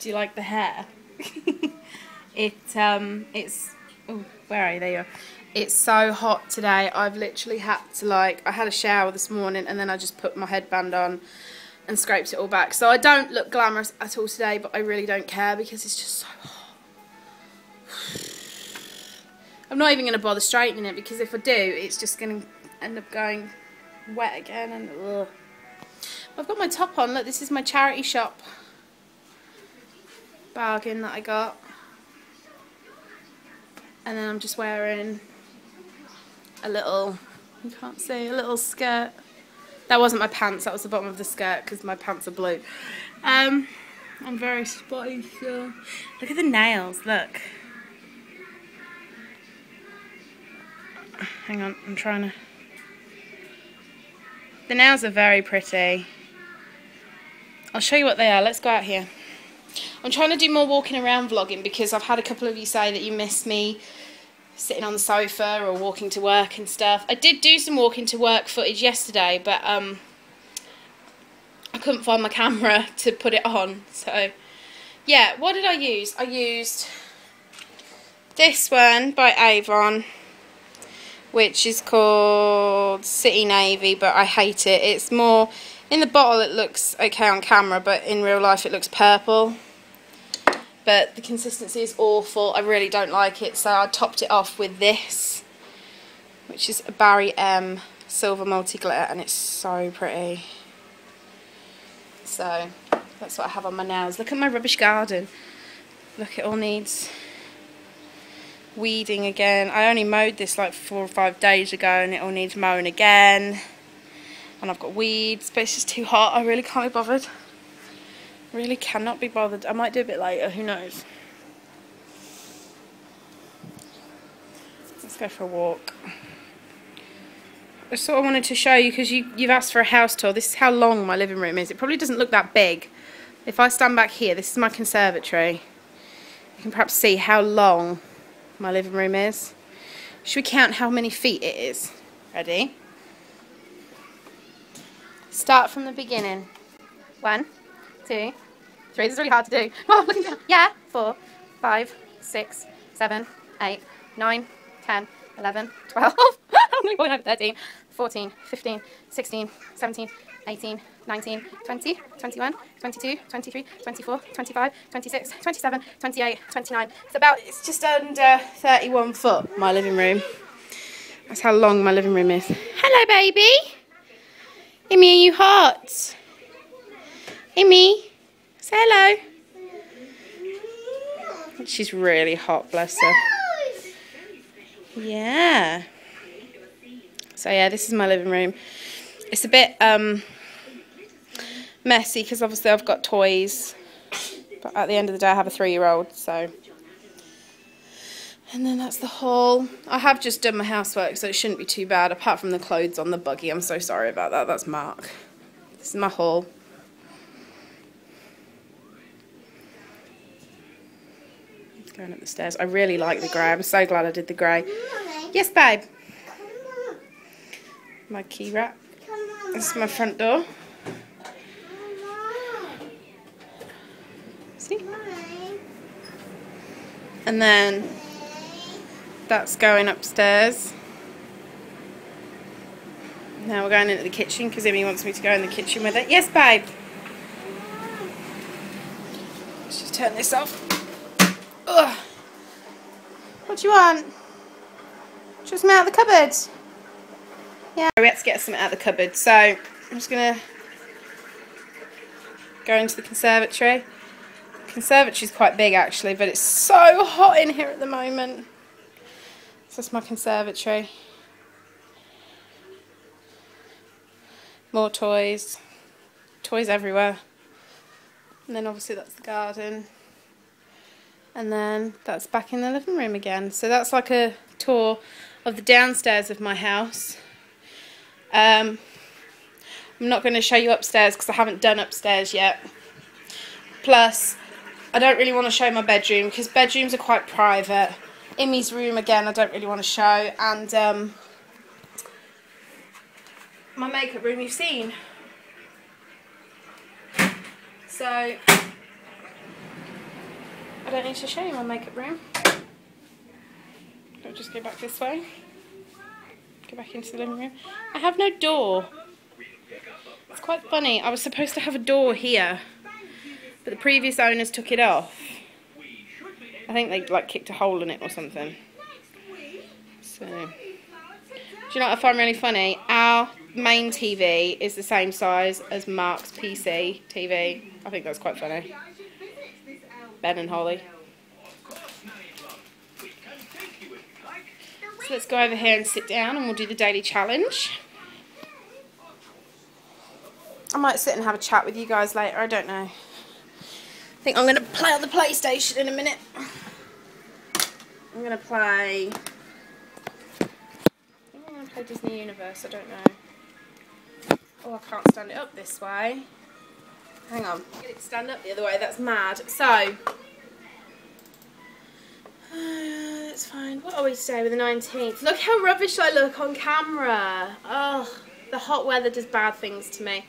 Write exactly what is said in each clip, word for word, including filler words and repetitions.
Do you like the hair? it um, it's oh, where are you? There you are. It's so hot today. I've literally had to like I had a shower this morning and then I just put my headband on and scraped it all back. So I don't look glamorous at all today, but I really don't care because it's just so hot. I'm not even going to bother straightening it because if I do, it's just going to end up going wet again. And ugh. I've got my top on. Look, this is my charity shop bargain that I got, and then I'm just wearing a little, you can't see, a little skirt. That wasn't my pants, that was the bottom of the skirt because my pants are blue. um, I'm very spotty, so look at the nails, look, hang on, I'm trying to, the nails are very pretty. I'll show you what they are. Let's go out here. I'm trying to do more walking around vlogging because I've had a couple of you say that you miss me sitting on the sofa or walking to work and stuff. I did do some walking to work footage yesterday, but um, I couldn't find my camera to put it on. So, yeah, what did I use? I used this one by Avon, which is called City Navy, but I hate it. It's more... in the bottle it looks okay on camera, but in real life it looks purple. But the consistency is awful. I really don't like it, so I topped it off with this, which is a Barry M Silver Multi Glitter, and it's so pretty. So that's what I have on my nails. Look at my rubbish garden. Look, it all needs weeding again. I only mowed this like four or five days ago, and it all needs mowing again. And I've got weeds, but it's just too hot. I really can't be bothered. Really cannot be bothered. I might do a bit later, who knows. Let's go for a walk. I sort of wanted to show you, because you, you've asked for a house tour. This is how long my living room is. It probably doesn't look that big. If I stand back here, this is my conservatory. You can perhaps see how long my living room is. Should we count how many feet it is? Ready? Start from the beginning. One, two, three. This is really hard to do. Oh, looking down. Yeah. Four, five, six, seven, eight, nine, ten, eleven, twelve. I'm only going over thirteen, fourteen, fifteen, sixteen, seventeen, eighteen, nineteen, twenty, twenty-one, twenty-two, twenty-three, twenty-four, twenty-five, twenty-six, twenty-seven, twenty-eight, twenty-nine. It's about. It's just under thirty-one foot. My living room. That's how long my living room is. Hello, baby. Amy, are you hot? Amy, say hello. She's really hot, bless her. Yeah. So yeah, this is my living room. It's a bit um, messy because obviously I've got toys. But at the end of the day I have a three-year-old, so. And then that's the hall. I have just done my housework, so it shouldn't be too bad, apart from the clothes on the buggy. I'm so sorry about that. That's Mark. This is my hall. It's going up the stairs. I really like the grey. I'm so glad I did the grey. Yes, babe. My key rack. This is my front door. See? And then... that's going upstairs. Now we're going into the kitchen because Emmy wants me to go in the kitchen with it. Yes, babe. Let's just turn this off. Ugh. What do you want? Just me out of the cupboard. Yeah. We have to get something out of the cupboard, so I'm just gonna go into the conservatory. The conservatory's quite big actually, but it's so hot in here at the moment. So that's my conservatory. More toys. Toys everywhere. And then obviously that's the garden. And then that's back in the living room again. So that's like a tour of the downstairs of my house. Um, I'm not going to show you upstairs because I haven't done upstairs yet. Plus, I don't really want to show my bedroom because bedrooms are quite private. Immy's room again, I don't really want to show, and um, my makeup room you've seen. So, I don't need to show you my makeup room. I'll just go back this way. Go back into the living room. I have no door. It's quite funny. I was supposed to have a door here, but the previous owners took it off. I think they like kicked a hole in it or something. So, do you know what I find really funny? Our main T V is the same size as Mark's P C T V. I think that's quite funny. Ben and Holly. So let's go over here and sit down, and we'll do the daily challenge. I might sit and have a chat with you guys later, I don't know. I think I'm going to play on the PlayStation in a minute. I'm going to play... I'm going to play Disney Universe, I don't know. Oh, I can't stand it up this way. Hang on. Get it to stand up the other way, that's mad. So, uh, let's find... What are we today with the nineteenth? Look how rubbish I look on camera. Oh, the hot weather does bad things to me.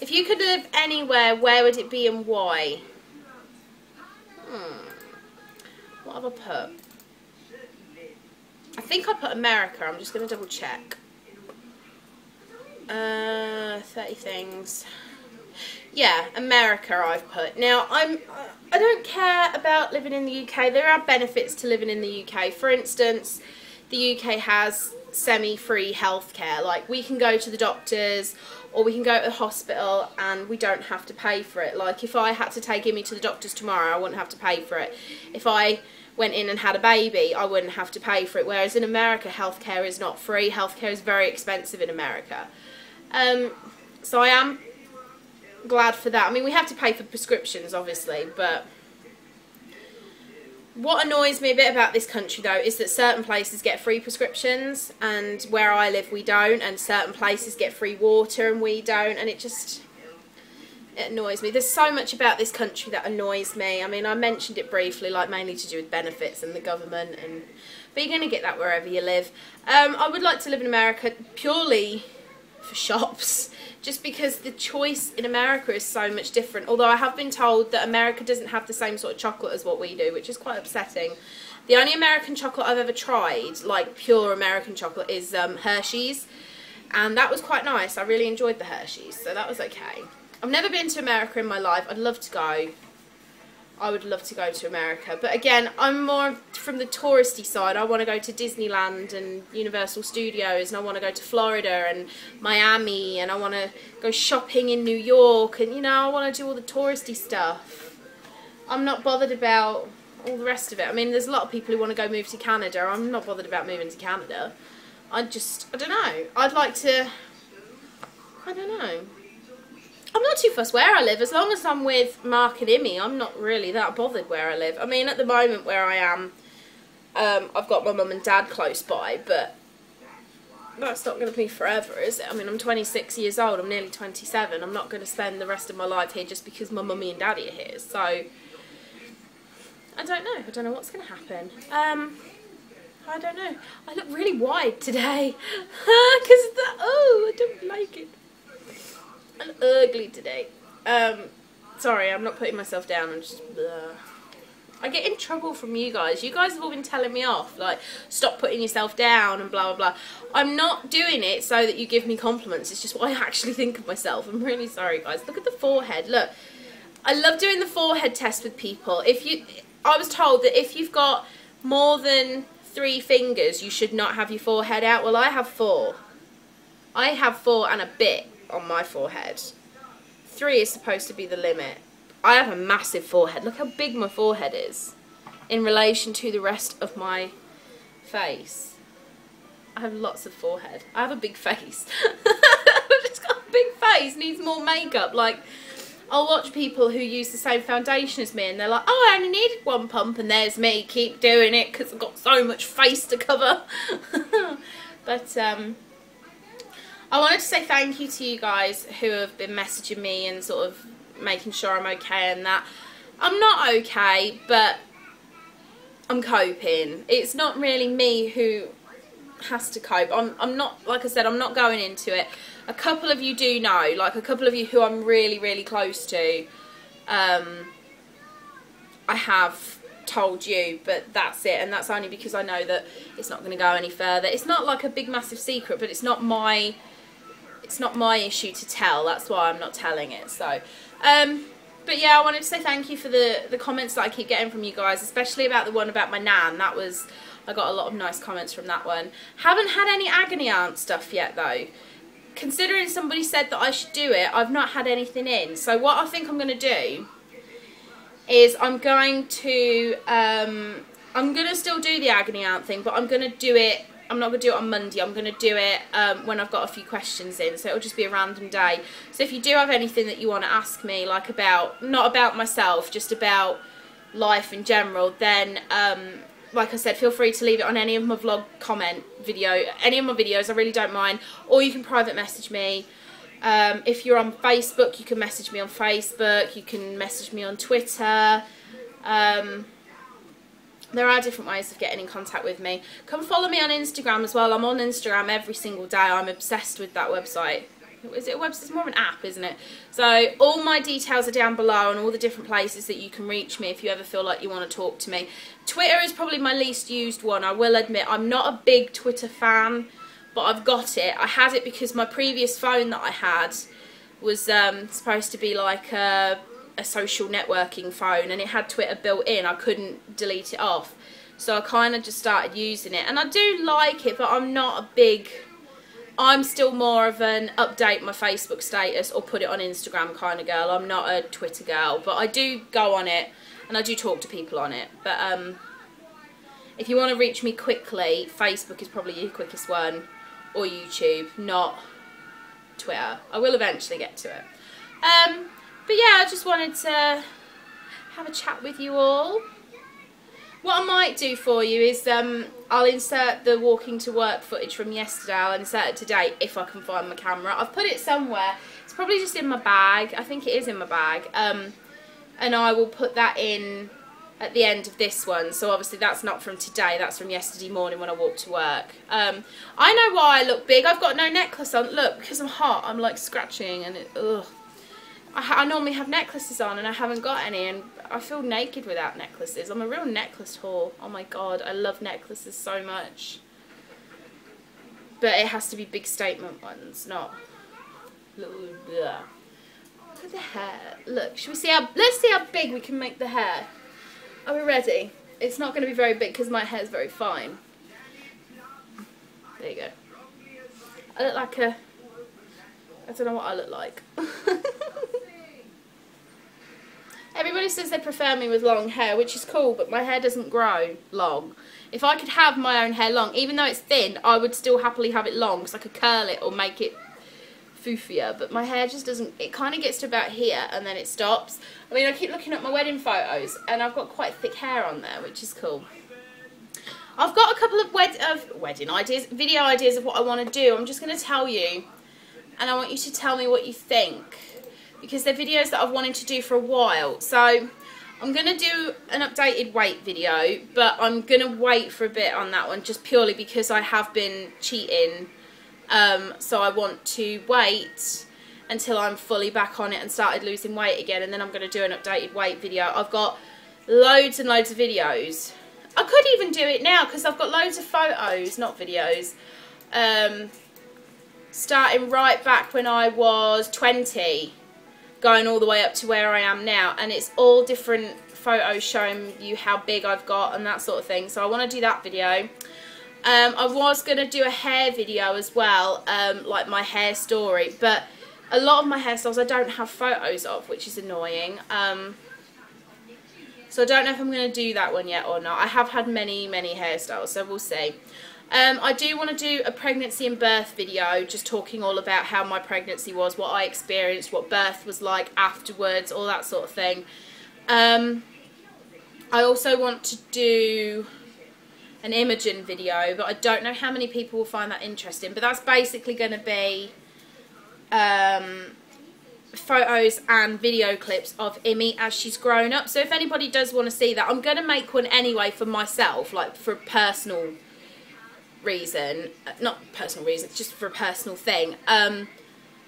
If you could live anywhere, where would it be and why? Hmm. What have I put? I think I put America. I'm just going to double check. Uh, thirty things. Yeah, America I've put. Now, I'm, I don't care about living in the U K. There are benefits to living in the U K. For instance, the U K has semi-free healthcare. Like, we can go to the doctors, or we can go to the hospital and we don't have to pay for it. Like, if I had to take Immy to the doctors tomorrow, I wouldn't have to pay for it. If I went in and had a baby, I wouldn't have to pay for it. Whereas in America, healthcare is not free. Healthcare is very expensive in America. Um, so I am glad for that. I mean, we have to pay for prescriptions, obviously, but... What annoys me a bit about this country, though, is that certain places get free prescriptions, and where I live we don't, and certain places get free water and we don't, and it just, it annoys me. There's so much about this country that annoys me. I mean, I mentioned it briefly, like mainly to do with benefits and the government, and but you're going to get that wherever you live. Um, I would like to live in America purely for shops, just because the choice in America is so much different. Although I have been told that America doesn't have the same sort of chocolate as what we do, which is quite upsetting. The only American chocolate I've ever tried, like pure American chocolate, is um, Hershey's, and that was quite nice. I really enjoyed the Hershey's, so that was okay. I've never been to America in my life. I'd love to go. I would love to go to America, but again, I'm more from the touristy side. I want to go to Disneyland and Universal Studios, and I want to go to Florida and Miami, and I want to go shopping in New York, and you know, I want to do all the touristy stuff. I'm not bothered about all the rest of it. I mean, there's a lot of people who want to go move to Canada. I'm not bothered about moving to Canada. I just, I don't know. I'd like to, I don't know. I'm not too fussed where I live, as long as I'm with Mark and Immy. I'm not really that bothered where I live. I mean, at the moment where I am, um, I've got my mum and dad close by, but that's not going to be forever, is it? I mean, I'm twenty-six years old, I'm nearly twenty-seven. I'm not going to spend the rest of my life here just because my mummy and daddy are here. So, I don't know. I don't know what's going to happen. Um, I don't know. I look really wide today. Because that, oh, I don't like it. I'm ugly today. Um, sorry, I'm not putting myself down. I'm just, bleh. I get in trouble from you guys. You guys have all been telling me off, like, stop putting yourself down and blah, blah, blah. I'm not doing it so that you give me compliments. It's just what I actually think of myself. I'm really sorry, guys. Look at the forehead. Look, I love doing the forehead test with people. If you, I was told that if you've got more than three fingers, you should not have your forehead out. Well, I have four. I have four and a bit on my forehead. Three is supposed to be the limit. I have a massive forehead. Look how big my forehead is in relation to the rest of my face. I have lots of forehead. I have a big face. I've just got a big face. Needs more makeup. Like, I'll watch people who use the same foundation as me and they're like, oh, I only needed one pump, and there's me, keep doing it because I've got so much face to cover. But um I wanted to say thank you to you guys who have been messaging me and sort of making sure I'm okay and that. I'm not okay, but I'm coping. It's not really me who has to cope. I'm, I'm not, like I said, I'm not going into it. A couple of you do know, like a couple of you who I'm really, really close to, um, I have told you, but that's it. And that's only because I know that it's not going to go any further. It's not like a big, massive secret, but it's not my, it's not my issue to tell. That's why I'm not telling it. So, um, but yeah, I wanted to say thank you for the, the comments that I keep getting from you guys, especially about the one about my nan. That was, I got a lot of nice comments from that one. Haven't had any agony aunt stuff yet though. Considering somebody said that I should do it, I've not had anything in. So what I think I'm going to do is I'm going to, um, I'm going to still do the agony aunt thing, but I'm going to do it, I'm not going to do it on Monday, I'm going to do it um, when I've got a few questions in, so it'll just be a random day. So if you do have anything that you want to ask me, like about, not about myself, just about life in general, then um, like I said, feel free to leave it on any of my vlog comment video, any of my videos, I really don't mind, or you can private message me. Um, if you're on Facebook, you can message me on Facebook, you can message me on Twitter. Um, there are different ways of getting in contact with me. Come follow me on Instagram as well. I'm on Instagram every single day. I'm obsessed with that website. Is it a website? It's more of an app, isn't it? So all my details are down below and all the different places that you can reach me if you ever feel like you want to talk to me. Twitter is probably my least used one, I will admit. I'm not a big Twitter fan, but I've got it. I had it because my previous phone that I had was um, supposed to be like a, a social networking phone, and it had Twitter built in. I couldn't delete it off. So I kind of just started using it. And I do like it, but I'm not a big... I'm still more of an update my Facebook status or put it on Instagram kind of girl. I'm not a Twitter girl, but I do go on it and I do talk to people on it. But um, if you want to reach me quickly, Facebook is probably your quickest one, or YouTube, not Twitter. I will eventually get to it. Um, but yeah, I just wanted to have a chat with you all. What I might do for you is um, I'll insert the walking to work footage from yesterday. I'll insert it today if I can find my camera. I've put it somewhere. It's probably just in my bag. I think it is in my bag. Um, and I will put that in at the end of this one. So obviously that's not from today. That's from yesterday morning when I walked to work. Um, I know why I look big. I've got no necklace on. Look, because I'm hot. I'm like scratching and it, ugh. I, I normally have necklaces on and I haven't got any, and I feel naked without necklaces. I'm a real necklace whore. Oh my god, I love necklaces so much. But it has to be big statement ones, not little bleh. Look at the hair. Look, should we see how, let's see how big we can make the hair. Are we ready? It's not going to be very big because my hair's very fine. There you go. I look like a, I don't know what I look like. Everybody says they prefer me with long hair, which is cool, but my hair doesn't grow long. If I could have my own hair long, even though it's thin, I would still happily have it long, because I could curl it or make it foofier, but my hair just doesn't, it kind of gets to about here, and then it stops. I mean, I keep looking at my wedding photos, and I've got quite thick hair on there, which is cool. I've got a couple of, wed of wedding ideas, video ideas of what I want to do. I'm just going to tell you, and I want you to tell me what you think, because they're videos that I've wanted to do for a while. So I'm going to do an updated weight video, but I'm going to wait for a bit on that one, just purely because I have been cheating. Um, so I want to wait until I'm fully back on it and started losing weight again, and then I'm going to do an updated weight video. I've got loads and loads of videos. I could even do it now because I've got loads of photos, not videos, um, starting right back when I was twenty. Going all the way up to where I am now, and it's all different photos showing you how big I've got and that sort of thing. So I want to do that video. Um, I was going to do a hair video as well, um, like my hair story, but a lot of my hairstyles I don't have photos of, which is annoying. Um, so I don't know if I'm going to do that one yet or not. I have had many, many hairstyles, so we'll see. Um, I do want to do a pregnancy and birth video, just talking all about how my pregnancy was, what I experienced, what birth was like afterwards, all that sort of thing. Um, I also want to do an Imogen video, but I don't know how many people will find that interesting. But that's basically going to be um, photos and video clips of Imi as she's grown up. So if anybody does want to see that, I'm going to make one anyway for myself, like for a personal reason. Not personal reason, just for a personal thing. Um,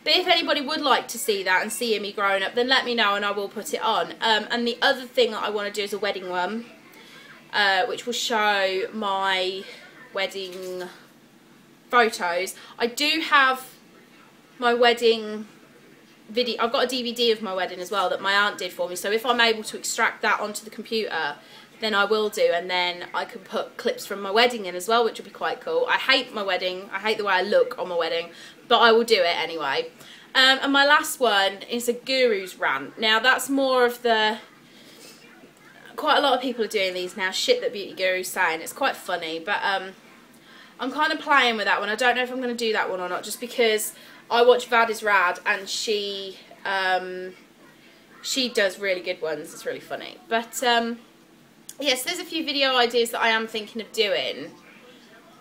but if anybody would like to see that and see Imi growing up, then let me know and I will put it on. Um, and the other thing that I want to do is a wedding one, uh, which will show my wedding photos. I do have my wedding video. I've got a D V D of my wedding as well that my aunt did for me, so if I'm able to extract that onto the computer, then I will do, and then I can put clips from my wedding in as well, which will be quite cool. I hate my wedding, I hate the way I look on my wedding, but I will do it anyway. Um, and my last one is a guru's rant. Now that's more of the, quite a lot of people are doing these now, shit that beauty guru's saying. It's quite funny, but um, I'm kind of playing with that one. I don't know if I'm going to do that one or not, just because I watch Vad Is Rad, and she um, she does really good ones. It's really funny. But um, yes, yeah, so there's a few video ideas that I am thinking of doing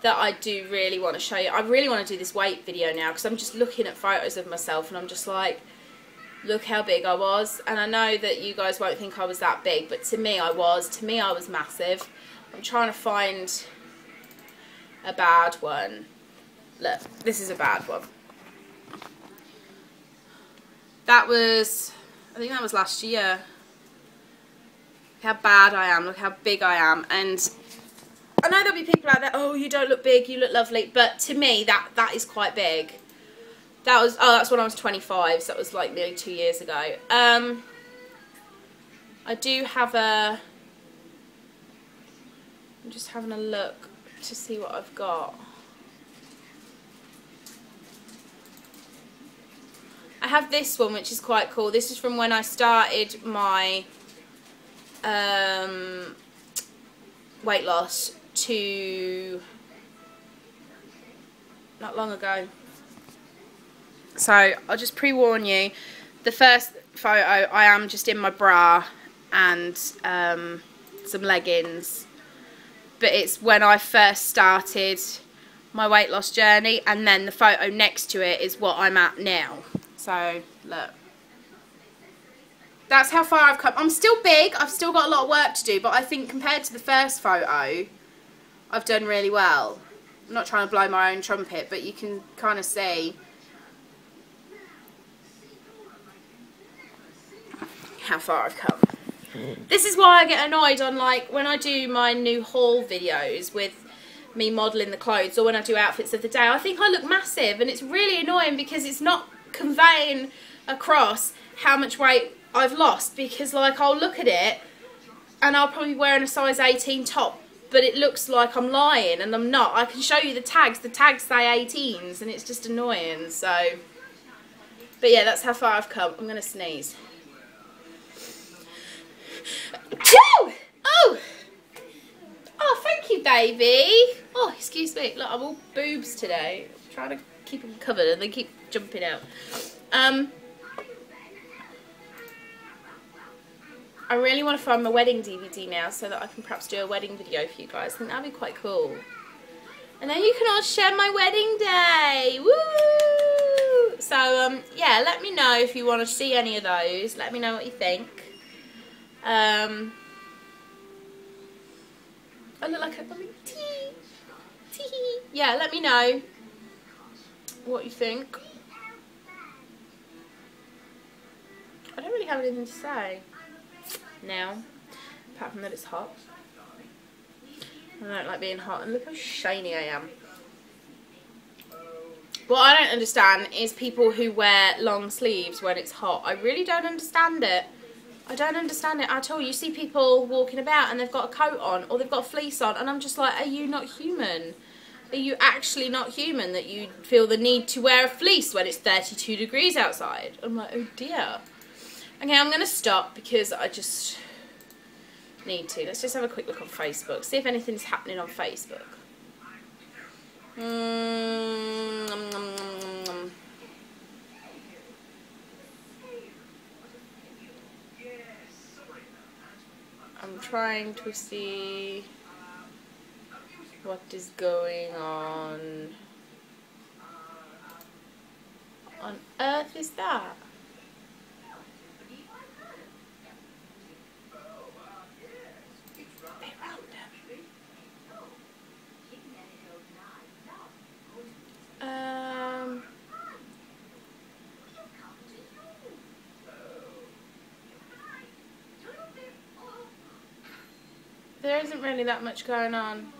that I do really want to show you. I really want to do this weight video now, because I'm just looking at photos of myself and I'm just like, look how big I was. And I know that you guys won't think I was that big, but to me I was. To me I was massive. I'm trying to find a bad one. Look, this is a bad one. That was, I think that was last year. Look how bad I am, look how big I am. And I know there'll be people out there, oh, you don't look big, you look lovely. But to me, that that is quite big. That was, oh, that's when I was twenty-five, so that was like nearly two years ago. Um, I do have a, I'm just having a look to see what I've got. I have this one, which is quite cool. This is from when I started my um, weight loss to not long ago. So I'll just pre-warn you, the first photo I am just in my bra and um, some leggings, but it's when I first started my weight loss journey, and then the photo next to it is what I'm at now. So, look, that's how far I've come. I'm still big, I've still got a lot of work to do, but I think compared to the first photo, I've done really well. I'm not trying to blow my own trumpet, but you can kind of see how far I've come. This is why I get annoyed on, like, when I do my new haul videos with me modelling the clothes, or when I do outfits of the day, I think I look massive, and it's really annoying because it's not conveying across how much weight I've lost. Because like, I'll look at it and I'll probably be wearing a size eighteen top, but it looks like I'm lying, and I'm not. I can show you the tags, the tags say eighteens, and it's just annoying. So, but yeah, that's how far I've come. I'm gonna sneeze. Oh, oh, oh, thank you, baby. Oh, excuse me, look, I'm all boobs today. I'm trying to keep them covered and they keep jumping out. Um, I really want to find my wedding D V D now, so that I can perhaps do a wedding video for you guys. I think that'd be quite cool. And then you can all share my wedding day. Woo! So um, yeah, let me know if you want to see any of those. Let me know what you think. Um, I look like I'm having tea. Tea. Yeah, let me know what you think. I don't really have anything to say now, apart from that it's hot. I don't like being hot, and look how shiny I am. What I don't understand is people who wear long sleeves when it's hot. I really don't understand it. I don't understand it at all. You see people walking about and they've got a coat on, or they've got a fleece on, and I'm just like, are you not human? Are you actually not human that you feel the need to wear a fleece when it's thirty-two degrees outside? I'm like, oh dear. Okay, I'm going to stop because I just need to. Let's just have a quick look on Facebook. See if anything's happening on Facebook. Mm, nom, nom, nom, nom. I'm trying to see what is going on. On earth is that? there isn't really that much going on.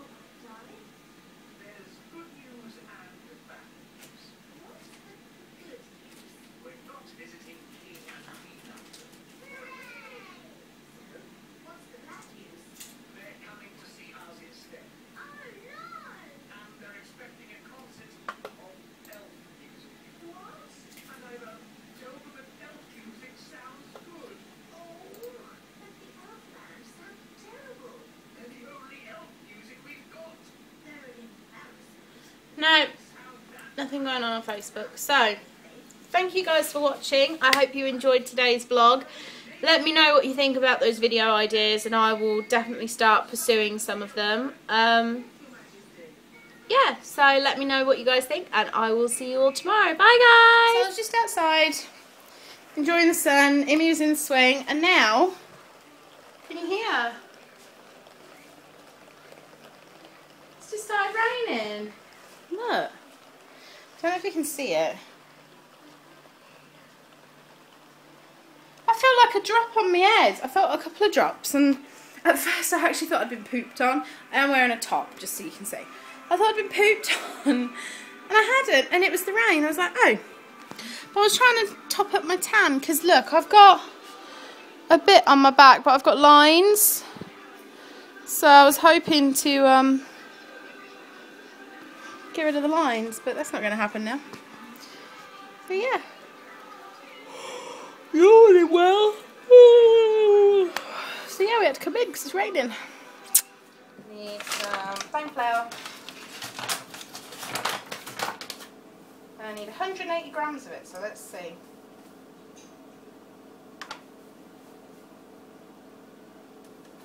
No, nothing going on on Facebook. So, thank you guys for watching. I hope you enjoyed today's vlog. Let me know what you think about those video ideas, and I will definitely start pursuing some of them. Um, yeah, so let me know what you guys think, and I will see you all tomorrow. Bye, guys! So I was just outside, enjoying the sun. Amy was in the swing, and now, can you hear? It's just started raining. Look. I don't know if you can see it. I felt like a drop on my head. I felt a couple of drops, and at first I actually thought I'd been pooped on. I am wearing a top, just so you can see. I thought I'd been pooped on, and I hadn't, and it was the rain. I was like, oh. But I was trying to top up my tan, because look, I've got a bit on my back, but I've got lines. So I was hoping to... Um, get rid of the lines, but that's not going to happen now. So yeah, really well. Ooh. So yeah, we had to come in because it's raining. Need some fine flour. I need one hundred eighty grams of it. So let's see.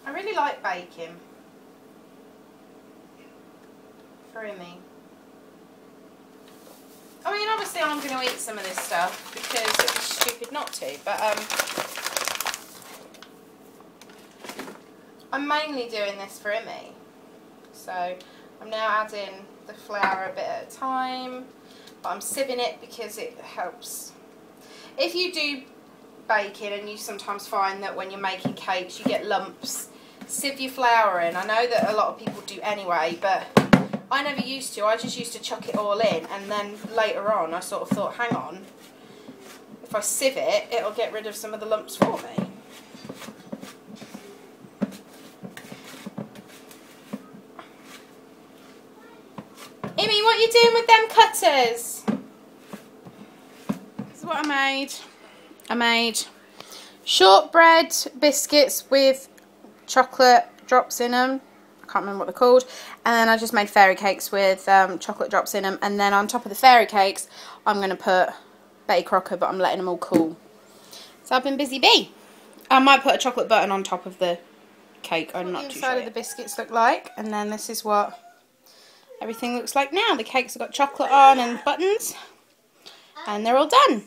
I really like baking. Through me. I mean, obviously I'm going to eat some of this stuff because it was stupid not to, but um, I'm mainly doing this for Emmy. So I'm now adding the flour a bit at a time, but I'm sieving it because it helps. If you do baking and you sometimes find that when you're making cakes you get lumps, sieve your flour in. I know that a lot of people do anyway, but I never used to. I just used to chuck it all in, and then later on I sort of thought, hang on, if I sieve it, it'll get rid of some of the lumps for me. Emmy, what are you doing with them cutters? This is what I made. I made shortbread biscuits with chocolate drops in them. Can't remember what they're called, and then I just made fairy cakes with um, chocolate drops in them, and then on top of the fairy cakes I'm going to put Betty Crocker, but I'm letting them all cool. So I've been busy bee. I might put a chocolate button on top of the cake. I'm not too sure. That's what the inside of the biscuits look like, and then this is what everything looks like now. The cakes have got chocolate on and buttons, and they're all done.